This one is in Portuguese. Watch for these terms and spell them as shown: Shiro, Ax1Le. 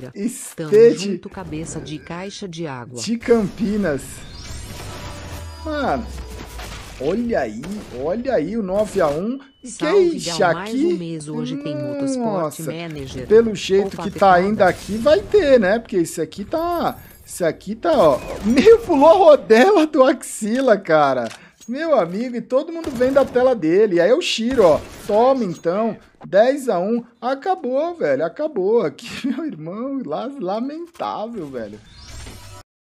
Feira. Estamos junto, cabeça de caixa de água. De Campinas. Mano, olha aí o 9x1. Salve, que isso aqui? Um mês hoje tem Motorsport Manager. Pelo jeito que tá ainda aqui, vai ter, né? Porque isso aqui tá... Isso aqui tá, ó, meio pulou a rodela do Ax1Le, cara. Meu amigo, e todo mundo vem da tela dele. E aí é o Shiro, ó. Toma, então. 10x1. Acabou, velho. Acabou. Aqui, meu irmão, lamentável, velho.